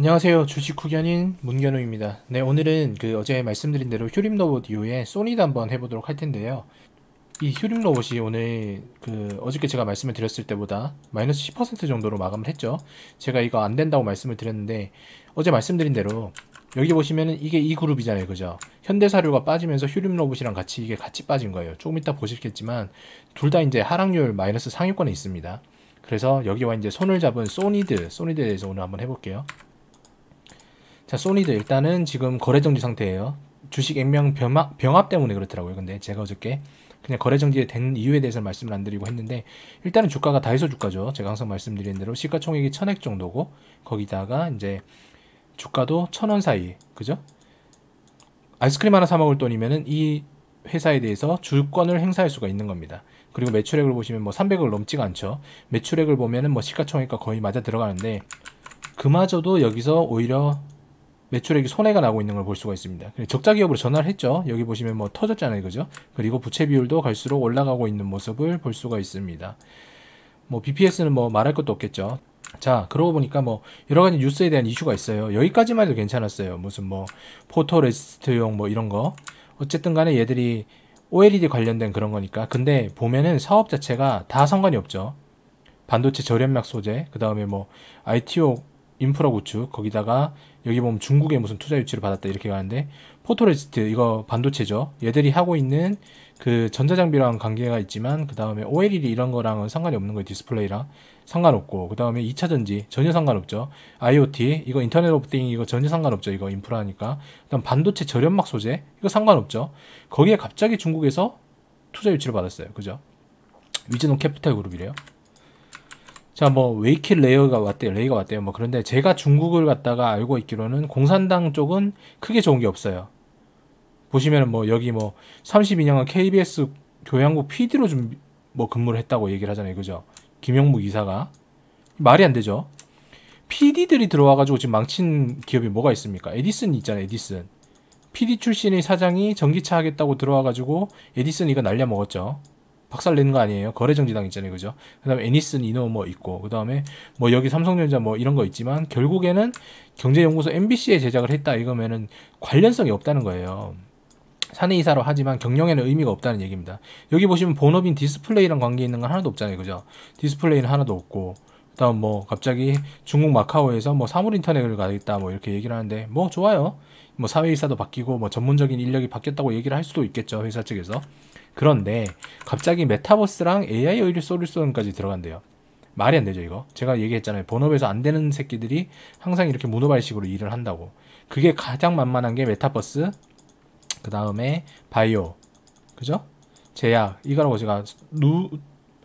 안녕하세요. 주식 후견인 문견우입니다. 네, 오늘은 어제 말씀드린 대로 휴림로봇 이후에 소니드 한번 해보도록 할 텐데요. 이 휴림로봇이 오늘 어저께 제가 말씀을 드렸을 때보다 마이너스 10% 정도로 마감을 했죠. 제가 이거 안 된다고 말씀을 드렸는데 어제 말씀드린 대로 여기 보시면은 이게 이 그룹이잖아요, 그죠? 현대사료가 빠지면서 휴림로봇이랑 같이 이게 같이 빠진 거예요. 조금 이따 보시겠지만 둘 다 이제 하락률 마이너스 상위권에 있습니다. 그래서 여기와 이제 손을 잡은 소니드에 대해서 오늘 한번 해볼게요. 자, 소니드 일단은 지금 거래정지 상태예요. 주식 액면 병합 때문에 그렇더라고요. 근데 제가 어저께 그냥 거래정지 된 이유에 대해서 말씀을 안 드리고 했는데 일단은 주가가 다이소 주가죠. 제가 항상 말씀드리는 대로 시가총액이 1000억 정도고 거기다가 이제 주가도 1000원 사이, 그죠? 아이스크림 하나 사 먹을 돈이면은 이 회사에 대해서 주권을 행사할 수가 있는 겁니다. 그리고 매출액을 보시면 뭐 300억을 넘지가 않죠. 매출액을 보면은 뭐 시가총액과 거의 맞아 들어가는데 그마저도 여기서 오히려 매출액이 손해가 나고 있는 걸 볼 수가 있습니다. 적자기업으로 전환을 했죠. 여기 보시면 뭐 터졌잖아요, 그죠? 그리고 부채 비율도 갈수록 올라가고 있는 모습을 볼 수가 있습니다. 뭐 BPS는 뭐 말할 것도 없겠죠. 자, 그러고 보니까 뭐 여러가지 뉴스에 대한 이슈가 있어요. 여기까지만 해도 괜찮았어요. 무슨 뭐 포토레스트용 뭐 이런 거, 어쨌든 간에 얘들이 OLED 관련된 그런 거니까. 근데 보면은 사업 자체가 다 상관이 없죠. 반도체 절연막 소재, 그 다음에 뭐 ITO 인프라 구축, 거기다가 여기 보면 중국에 무슨 투자 유치를 받았다 이렇게 가는데, 포토레스트 이거 반도체죠. 얘들이 하고 있는 그 전자장비랑 관계가 있지만 그 다음에 OLED 이런 거랑은 상관이 없는 거예요. 디스플레이랑 상관없고, 그 다음에 2차전지 전혀 상관없죠. IoT 이거 인터넷 오브 띵 이거 전혀 상관없죠. 이거 인프라니까. 그다음 반도체 절연막 소재 이거 상관없죠. 거기에 갑자기 중국에서 투자 유치를 받았어요, 그죠? 위즈노 캐피탈 그룹이래요. 자, 뭐 웨이킬 레이가 왔대요. 뭐 그런데 제가 중국을 갔다가 알고 있기로는 공산당 쪽은 크게 좋은 게 없어요. 보시면은 뭐 여기 뭐 32년간 KBS 교양국 PD로 좀 뭐 근무를 했다고 얘기를 하잖아요, 그죠? 김영무 이사가. 말이 안 되죠. PD들이 들어와가지고 지금 망친 기업이 뭐가 있습니까? 에디슨 있잖아요, 에디슨. PD 출신의 사장이 전기차 하겠다고 들어와가지고 에디슨 이거 날려먹었죠. 박살 내는 거 아니에요. 거래정지당 있잖아요, 그죠? 그 다음에 에디슨 이노 뭐 있고, 그 다음에 뭐 여기 삼성전자 뭐 이런 거 있지만 결국에는 경제연구소 MBC에 제작을 했다 이거면은 관련성이 없다는 거예요. 사내이사로 하지만 경영에는 의미가 없다는 얘기입니다. 여기 보시면 본업인 디스플레이랑 관계 있는 건 하나도 없잖아요, 그죠? 디스플레이는 하나도 없고, 그 다음 뭐 갑자기 중국 마카오에서 뭐 사물인터넷을 가겠다 뭐 이렇게 얘기를 하는데 뭐 좋아요. 뭐 사회이사도 바뀌고 뭐 전문적인 인력이 바뀌었다고 얘기를 할 수도 있겠죠, 회사 측에서. 그런데 갑자기 메타버스랑 AI 의류 솔루션까지 들어간대요. 말이 안 되죠, 이거. 제가 얘기했잖아요, 본업에서 안 되는 새끼들이 항상 이렇게 문어발식으로 일을 한다고. 그게 가장 만만한 게 메타버스, 그 다음에 바이오, 그죠? 제약, 이거라고 제가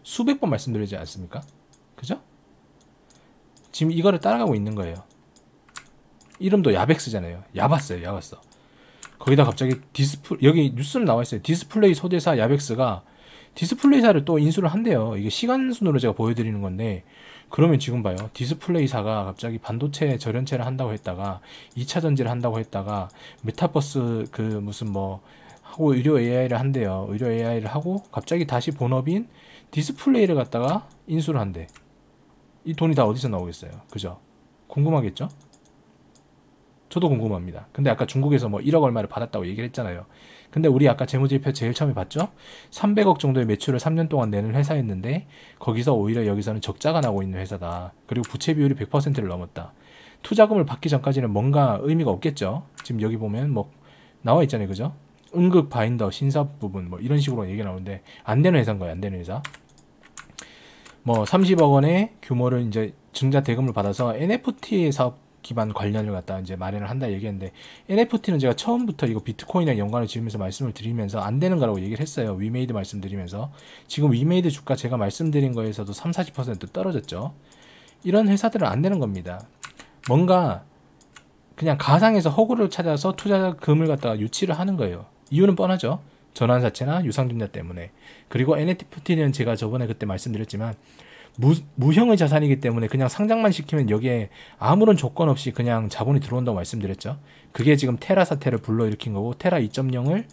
수백 번 말씀드리지 않습니까? 그죠? 지금 이거를 따라가고 있는 거예요. 이름도 야벡스잖아요. 야봤어요, 야봤어. 거기다 갑자기 여기 뉴스는 나와있어요. 디스플레이 소재사 야벡스가 디스플레이사를 또 인수를 한대요. 이게 시간순으로 제가 보여드리는 건데, 그러면 지금 봐요. 디스플레이사가 갑자기 반도체 절연체를 한다고 했다가 2차전지를 한다고 했다가 메타버스 무슨 뭐 하고 의료 AI를 한대요. 의료 AI를 하고 갑자기 다시 본업인 디스플레이를 갖다가 인수를 한대. 이 돈이 다 어디서 나오겠어요, 그죠? 궁금하겠죠? 저도 궁금합니다. 근데 아까 중국에서 뭐 1억 얼마를 받았다고 얘기를 했잖아요. 근데 우리 아까 재무제표 제일 처음에 봤죠? 300억 정도의 매출을 3년 동안 내는 회사였는데 거기서 오히려 여기서는 적자가 나고 있는 회사다. 그리고 부채 비율이 100%를 넘었다. 투자금을 받기 전까지는 뭔가 의미가 없겠죠? 지금 여기 보면 뭐 나와 있잖아요, 그죠? 응급 바인더 신사 부분 뭐 이런 식으로 얘기가 나오는데 안 되는 회사인 거예요, 안 되는 회사. 뭐 30억 원의 규모를 이제 증자 대금을 받아서 NFT 사업 기반 관련을 갖다 이제 마련을 한다 얘기했는데, NFT는 제가 처음부터 이거 비트코인이랑 연관을 지으면서 말씀을 드리면서 안 되는 거라고 얘기를 했어요. 위메이드 말씀드리면서. 지금 위메이드 주가 제가 말씀드린 거에서도 30-40% 떨어졌죠. 이런 회사들은 안 되는 겁니다. 뭔가 그냥 가상에서 허구를 찾아서 투자금을 갖다가 유치를 하는 거예요. 이유는 뻔하죠. 전환사채나 유상증자 때문에. 그리고 NFT는 제가 저번에 그때 말씀드렸지만 무형의 자산이기 때문에 그냥 상장만 시키면 여기에 아무런 조건 없이 그냥 자본이 들어온다고 말씀드렸죠. 그게 지금 테라 사태를 불러일으킨 거고, 테라 2.0을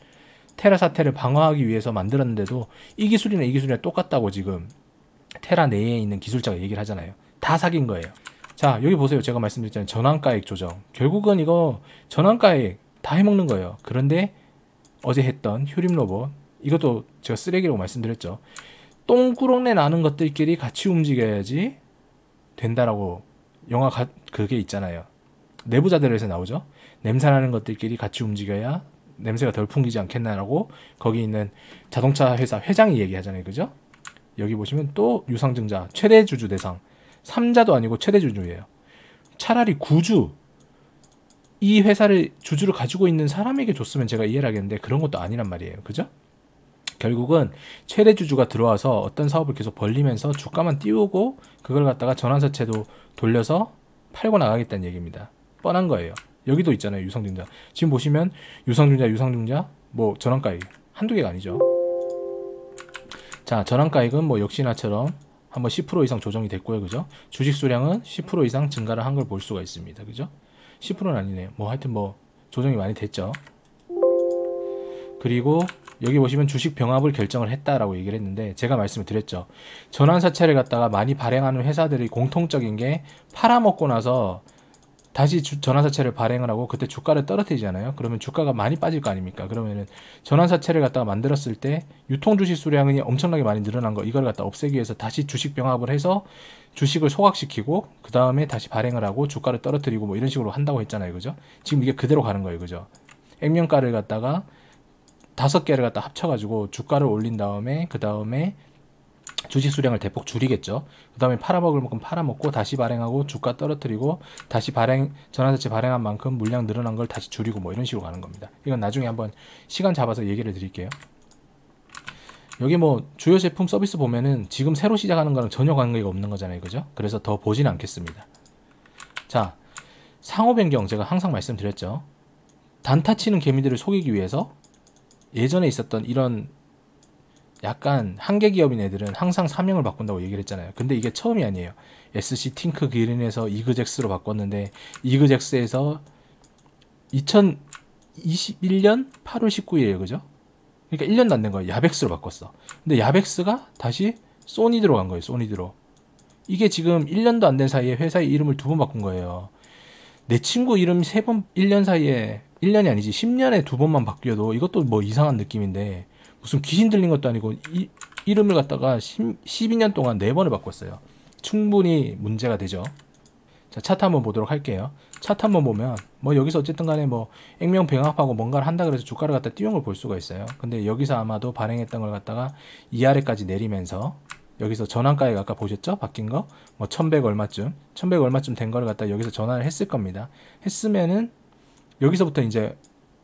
테라 사태를 방어하기 위해서 만들었는데도 이 기술이나 이 기술이랑 똑같다고 지금 테라 내에 있는 기술자가 얘기를 하잖아요. 다 사귄 거예요. 자, 여기 보세요. 제가 말씀드렸잖아요. 전환가액 조정. 결국은 이거 전환가액 다 해먹는 거예요. 그런데 어제 했던 휴림로봇, 이것도 제가 쓰레기라고 말씀드렸죠. 똥꾸렁내 나는 것들끼리 같이 움직여야지 된다라고 영화 그게 있잖아요. 내부자들에서 나오죠. 냄새나는 것들끼리 같이 움직여야 냄새가 덜 풍기지 않겠나라고 거기 있는 자동차 회사 회장이 얘기하잖아요. 그죠? 여기 보시면 또 유상증자 최대주주 대상 3자도 아니고 최대주주예요. 차라리 구주, 이 회사를 주주로 가지고 있는 사람에게 줬으면 제가 이해를 하겠는데 그런 것도 아니란 말이에요. 그죠? 결국은 최대주주가 들어와서 어떤 사업을 계속 벌리면서 주가만 띄우고 그걸 갖다가 전환사채도 돌려서 팔고 나가겠다는 얘기입니다. 뻔한 거예요. 여기도 있잖아요. 유상증자. 지금 보시면 유상증자 뭐 전환가액 한두 개가 아니죠. 자, 전환가액은 뭐 역시나처럼 한번 10% 이상 조정이 됐고요. 그죠? 주식 수량은 10% 이상 증가를 한 걸 볼 수가 있습니다. 그죠? 10%는 아니네요. 뭐 하여튼 뭐 조정이 많이 됐죠. 그리고 여기 보시면 주식 병합을 결정을 했다라고 얘기를 했는데 제가 말씀을 드렸죠. 전환사채를 갖다가 많이 발행하는 회사들이 공통적인 게 팔아먹고 나서 다시 전환사채를 발행을 하고 그때 주가를 떨어뜨리잖아요. 그러면 주가가 많이 빠질 거 아닙니까? 그러면은 전환사채를 갖다가 만들었을 때 유통주식 수량이 엄청나게 많이 늘어난 거, 이걸 갖다 없애기 위해서 다시 주식 병합을 해서 주식을 소각시키고 그 다음에 다시 발행을 하고 주가를 떨어뜨리고 뭐 이런 식으로 한다고 했잖아요. 그죠? 지금 이게 그대로 가는 거예요. 그죠? 액면가를 갖다가 5개를 갖다 합쳐가지고 주가를 올린 다음에 그 다음에 주식 수량을 대폭 줄이겠죠. 그 다음에 팔아먹을 만큼 팔아먹고 다시 발행하고 주가 떨어뜨리고 다시 전환사채 발행한 만큼 물량 늘어난 걸 다시 줄이고 뭐 이런 식으로 가는 겁니다. 이건 나중에 한번 시간 잡아서 얘기를 드릴게요. 여기 뭐 주요 제품 서비스 보면은 지금 새로 시작하는 거랑 전혀 관계가 없는 거잖아요. 그죠? 그래서 더 보진 않겠습니다. 자, 상호 변경. 제가 항상 말씀드렸죠. 단타 치는 개미들을 속이기 위해서 예전에 있었던 이런 약간 한계 기업인 애들은 항상 사명을 바꾼다고 얘기를 했잖아요. 근데 이게 처음이 아니에요. SC 틴크 그린에서 이그젝스로 바꿨는데 이그젝스에서 2021년 8월 19일이에요. 그죠? 그러니까 1년도 안 된 거예요. 야벡스로 바꿨어. 근데 야벡스가 다시 소니드로 간 거예요. 소니드로. 이게 지금 1년도 안 된 사이에 회사의 이름을 2번 바꾼 거예요. 내 친구 이름 3번 1년 사이에 1년이 아니지 10년에 2번만 바뀌어도 이것도 뭐 이상한 느낌인데 무슨 귀신 들린 것도 아니고 이름을 갖다가 12년 동안 4번을 바꿨어요. 충분히 문제가 되죠. 자, 차트 한번 보도록 할게요. 차트 한번 보면 뭐 여기서 어쨌든 간에 뭐 액면 병합하고 뭔가를 한다 그래서 주가를 갖다 띄운 걸 볼 수가 있어요. 근데 여기서 아마도 발행했던 걸 갖다가 이 아래까지 내리면서 여기서 전환가액 아까 보셨죠? 바뀐 거? 뭐 1100 얼마쯤 1100 얼마쯤 된 걸 갖다 여기서 전환을 했을 겁니다. 했으면은 여기서부터 이제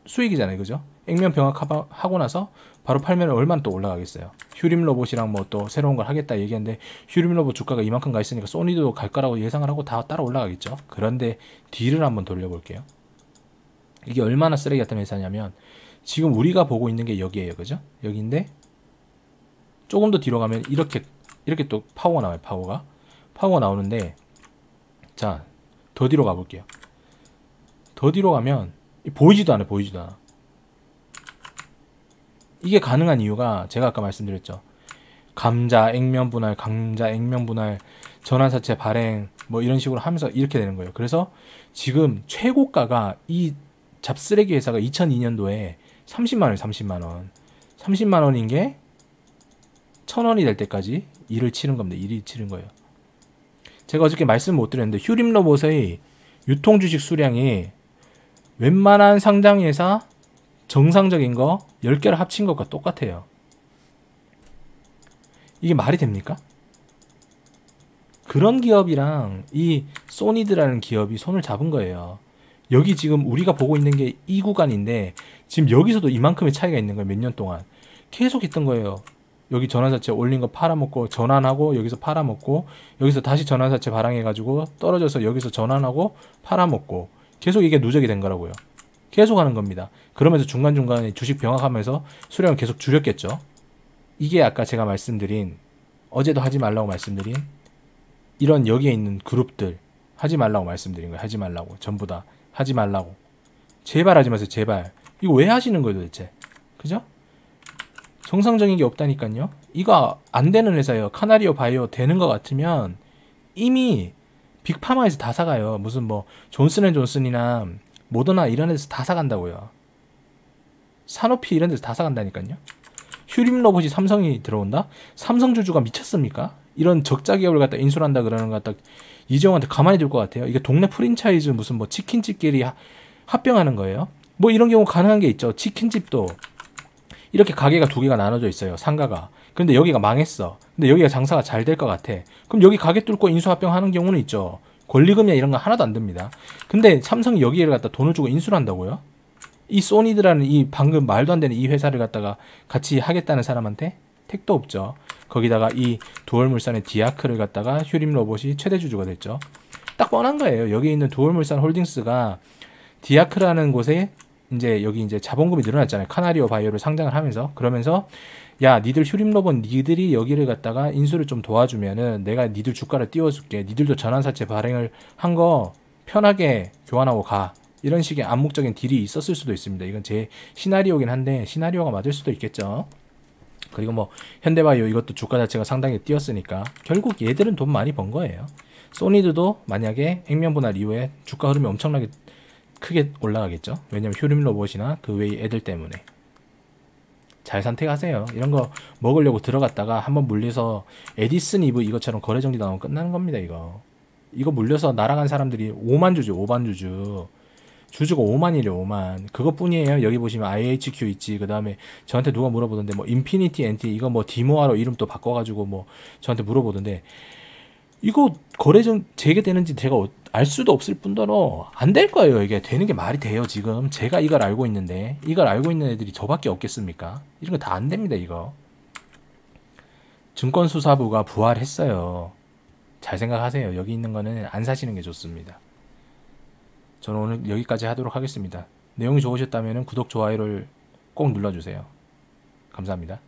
수익이잖아요. 그죠? 액면 병합하고 나서 바로 팔면 얼마나 또 올라가겠어요. 휴림로봇이랑 뭐 또 새로운 걸 하겠다 얘기했는데 휴림로봇 주가가 이만큼 가 있으니까 소니도 갈 거라고 예상을 하고 다 따라 올라가겠죠. 그런데 뒤를 한번 돌려볼게요. 이게 얼마나 쓰레기 같은 회사냐면 지금 우리가 보고 있는 게 여기예요. 그죠? 여기인데 조금 더 뒤로 가면 이렇게 또 파워가 나와요. 파워가 나오는데 자, 더 뒤로 가볼게요. 더 뒤로 가면 보이지도 않아요. 보이지도 않아. 이게 가능한 이유가 제가 아까 말씀드렸죠. 감자 액면 분할, 전환사채 발행 뭐 이런 식으로 하면서 이렇게 되는 거예요. 그래서 지금 최고가가 이 잡쓰레기 회사가 2002년도에 30만원인 게 1000원이 될 때까지 일을 치른 겁니다. 일을 치른 거예요. 제가 어저께 말씀 못 드렸는데 휴림로봇의 유통주식 수량이 웬만한 상장회사 정상적인 거 10개를 합친 것과 똑같아요. 이게 말이 됩니까? 그런 기업이랑 이 소니드라는 기업이 손을 잡은 거예요. 여기 지금 우리가 보고 있는 게 이 구간인데 지금 여기서도 이만큼의 차이가 있는 거예요. 몇 년 동안 계속 했던 거예요. 여기 전환사채 올린 거 팔아먹고 전환하고 여기서 팔아먹고 여기서 다시 전환사채 발행해가지고 떨어져서 여기서 전환하고 팔아먹고 계속 이게 누적이 된 거라고요. 계속 하는 겁니다. 그러면서 중간중간에 주식 병합하면서 수량을 계속 줄였겠죠. 이게 아까 제가 말씀드린, 어제도 하지 말라고 말씀드린 이런 여기에 있는 그룹들 하지 말라고 말씀드린 거예요. 하지 말라고. 전부 다 하지 말라고. 제발 하지 마세요. 제발. 이거 왜 하시는 거예요 도대체? 그죠? 정상적인 게 없다니까요. 이거 안 되는 회사예요. 카나리오 바이오 되는 것 같으면 이미 빅파마에서 다 사가요. 무슨 뭐 존슨앤존슨이나 모더나 이런 데서 다 사간다고요. 사노피 이런 데서 다 사간다니까요. 휴림로봇이 삼성이 들어온다? 삼성 주주가 미쳤습니까? 이런 적자 기업을 갖다 인수한다 그러는 것 갖다 이재용한테 가만히 둘 것 같아요. 이게 동네 프랜차이즈 무슨 뭐 치킨집끼리 합병하는 거예요. 뭐 이런 경우 가능한 게 있죠. 치킨집도 이렇게 가게가 두 개가 나눠져 있어요. 상가가. 근데 여기가 망했어. 근데 여기가 장사가 잘 될 것 같아. 그럼 여기 가게 뚫고 인수합병하는 경우는 있죠. 권리금이나 이런 건 하나도 안 듭니다. 근데 삼성이 여기를 갖다 돈을 주고 인수를 한다고요? 이 소니드라는 이 방금 말도 안 되는 이 회사를 갖다가 같이 하겠다는 사람한테 택도 없죠. 거기다가 이 두얼물산의 디아크를 갖다가 휴림로봇이 최대 주주가 됐죠. 딱 뻔한 거예요. 여기 있는 두얼물산 홀딩스가 디아크라는 곳에 이제 여기 이제 자본금이 늘어났잖아요. 카나리오 바이오를 상장을 하면서. 그러면서 야 니들 휴림로봇 니들이 여기를 갖다가 인수를 좀 도와주면은 내가 니들 주가를 띄워줄게. 니들도 전환사채 발행을 한 거 편하게 교환하고 가. 이런 식의 암묵적인 딜이 있었을 수도 있습니다. 이건 제 시나리오긴 한데 시나리오가 맞을 수도 있겠죠. 그리고 뭐 현대바이오 이것도 주가 자체가 상당히 뛰었으니까 결국 얘들은 돈 많이 번 거예요. 소니드도 만약에 액면 분할 이후에 주가 흐름이 엄청나게 크게 올라가겠죠. 왜냐면 휴림로봇이나 그 외의 애들 때문에. 잘 선택하세요. 이런 거 먹으려고 들어갔다가 한번 물려서 에디슨 이브 이것처럼 거래정지 나오면 끝나는 겁니다. 이거 물려서 날아간 사람들이 5만 주주 주주가 5만이래요. 5만. 그것뿐이에요. 여기 보시면 IHQ 있지. 그 다음에 저한테 누가 물어보던데 뭐 인피니티 엔티 이거 뭐 디모아로 이름 또 바꿔가지고 뭐 저한테 물어보던데 이거 거래정 재개되는지 제가 알 수도 없을 뿐더러 안 될 거예요. 이게 되는 게 말이 돼요. 지금 제가 이걸 알고 있는데 이걸 알고 있는 애들이 저밖에 없겠습니까? 이런 거 다 안 됩니다. 이거 증권수사부가 부활했어요. 잘 생각하세요. 여기 있는 거는 안 사시는 게 좋습니다. 저는 오늘 여기까지 하도록 하겠습니다. 내용이 좋으셨다면 구독, 좋아요를 꼭 눌러주세요. 감사합니다.